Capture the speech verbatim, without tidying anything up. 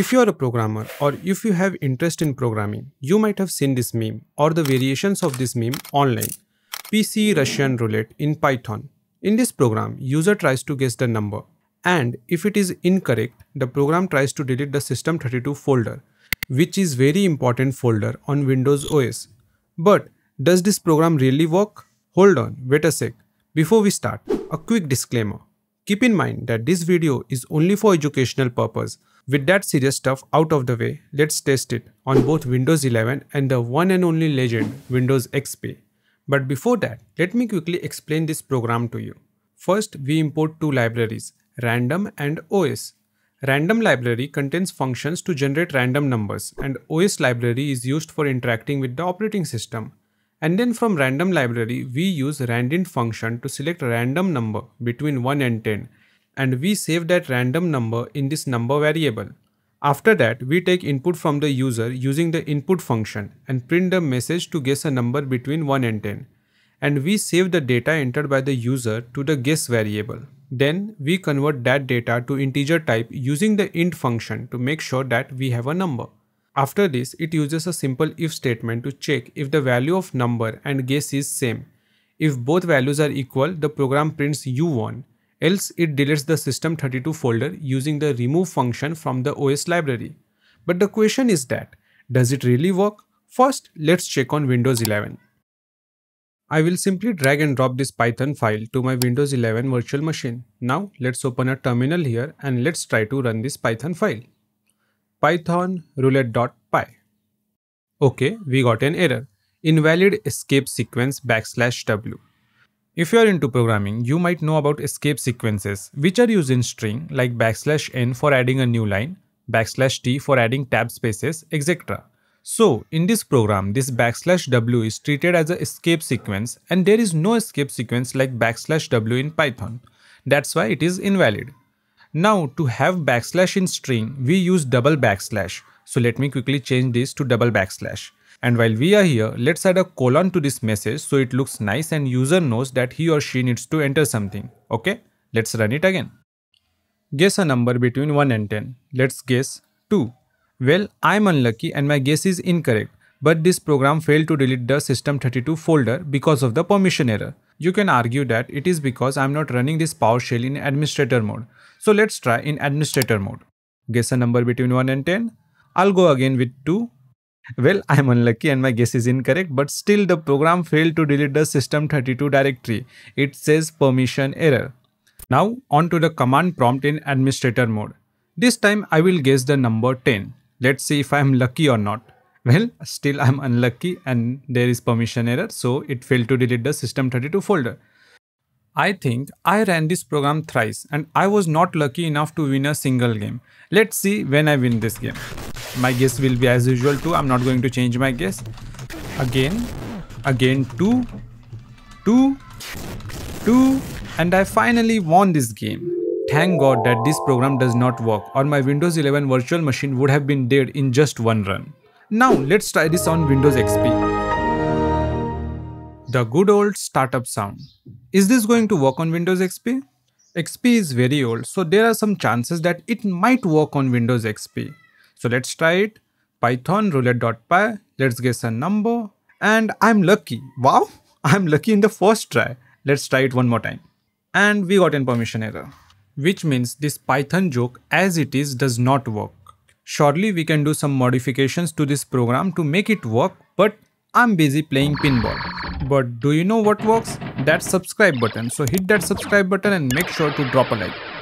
If you are a programmer or if you have interest in programming, you might have seen this meme or the variations of this meme online. P C Russian roulette in Python. In this program, user tries to guess the number, and if it is incorrect, the program tries to delete the system thirty-two folder, which is very important folder on Windows O S. But does this program really work? Hold on, wait a sec. Before we start, a quick disclaimer. Keep in mind that this video is only for educational purpose. With that serious stuff out of the way, let's test it on both Windows eleven and the one and only legend Windows X P. But before that, let me quickly explain this program to you. First, we import two libraries, random and O S. Random library contains functions to generate random numbers, and O S library is used for interacting with the operating system. And then from random library, we use randint function to select random number between one and ten, and we save that random number in this number variable. After that, we take input from the user using the input function and print the message to guess a number between one and ten. And we save the data entered by the user to the guess variable. Then we convert that data to integer type using the int function to make sure that we have a number. After this, it uses a simple if statement to check if the value of number and guess is same. If both values are equal, the program prints you won. Else it deletes the system thirty-two folder using the remove function from the O S library. But the question is that, does it really work? First, let's check on Windows eleven. I will simply drag and drop this Python file to my Windows eleven virtual machine. Now let's open a terminal here and let's try to run this Python file. Python roulette.py. Okay, we got an error. Invalid escape sequence backslash w. If you are into programming, you might know about escape sequences, which are used in string like backslash n for adding a new line, backslash t for adding tab spaces, et cetera. So in this program, this backslash w is treated as an escape sequence, and there is no escape sequence like backslash w in Python. That's why it is invalid. Now to have backslash in string, we use double backslash. So let me quickly change this to double backslash. And while we are here, let's add a colon to this message so it looks nice and user knows that he or she needs to enter something. Okay, let's run it again. Guess a number between one and ten. Let's guess two. Well, I'm unlucky and my guess is incorrect, but this program failed to delete the system thirty-two folder because of the permission error. You can argue that it is because I'm not running this PowerShell in administrator mode. So let's try in administrator mode. Guess a number between one and ten. I'll go again with two. Well, I'm unlucky and my guess is incorrect, but still the program failed to delete the system thirty-two directory. It says permission error. Now on to the command prompt in administrator mode. This time I will guess the number ten. Let's see if I'm lucky or not. Well, still I'm unlucky and there is permission error, so it failed to delete the system thirty-two folder. I think I ran this program thrice and I was not lucky enough to win a single game. Let's see when I win this game. My guess will be as usual too. I'm not going to change my guess. Again, again two, two, two, and I finally won this game. Thank God that this program does not work, or my Windows eleven virtual machine would have been dead in just one run. Now let's try this on Windows X P. The good old startup sound. Is this going to work on Windows X P? X P is very old, so there are some chances that it might work on Windows X P. So let's try it. Python roulette.py. Let's guess a number. And I'm lucky. Wow, I'm lucky in the first try. Let's try it one more time. And we got an permission error, which means this Python joke as it is does not work. Surely we can do some modifications to this program to make it work, but I'm busy playing pinball. But do you know what works? That subscribe button. So hit that subscribe button and make sure to drop a like.